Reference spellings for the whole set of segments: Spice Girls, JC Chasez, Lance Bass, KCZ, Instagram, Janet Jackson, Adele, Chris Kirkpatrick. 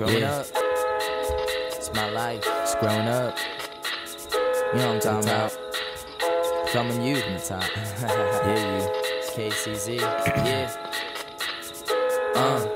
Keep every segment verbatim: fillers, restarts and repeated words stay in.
Growing yeah. up, it's my life. It's growing up. You know what I'm talking about. Coming you from the top. Yeah, you. K C Z. Yeah. Uh.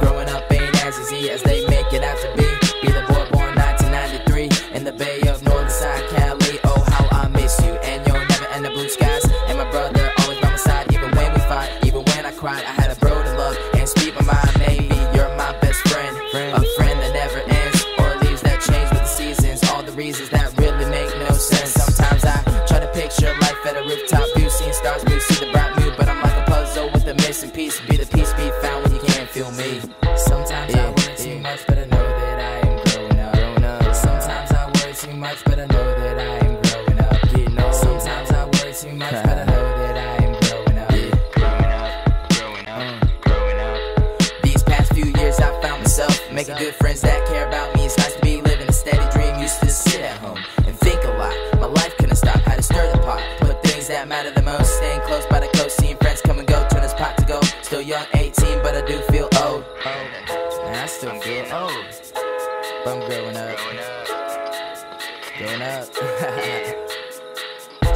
Growing up ain't as easy as they make it out to be. Be the boy born nineteen ninety-three in the Bay of Northern Side, Cali. Oh, how I miss you and your never and the blue skies. And my brother always by my side, even when we fight, even when I cried. I had a bro to love and speak my mind. Maybe you're my best friend, a friend that never ends or leaves that change with the seasons. All the reasons that really make no sense. Sometimes I try to picture life at a rooftop view, seeing stars, we see the bright mood, but I'm like a puzzle with a missing piece. Be the peace be found when you can't feel me. Sometimes yeah, I worry too yeah. much, but I know that I am growing up. Growing up. Sometimes I worry too much, but I know that I am growing up. Getting old. Sometimes I worry too much, but I know that I am growing up. Yeah. Growing up, growing up, mm. growing up. These past few years I found myself making good friends that care about me. It's nice to be living a steady dream. Used to sit at home and think a lot. My life couldn't stop. Had to stir the pot. Put things that matter the most. Staying close by the coast, seeing friends come and go. Turn this pot to go. Still young, eighteen, but I do feel old. And I still feel old, but I'm growing up. Growing up.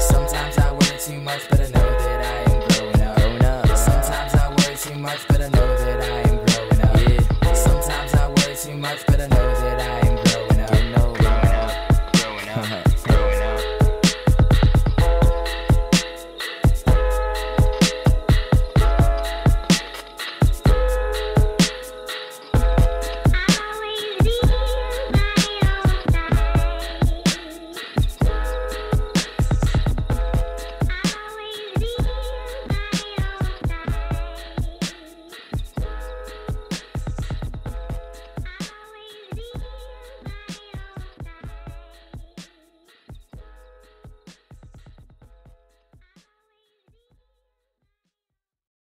Sometimes I worry too much, but I know that I am growing up. Growing up. Sometimes I worry too much, but I know that I am growing up. Sometimes I worry too much, but I know that I am growing up.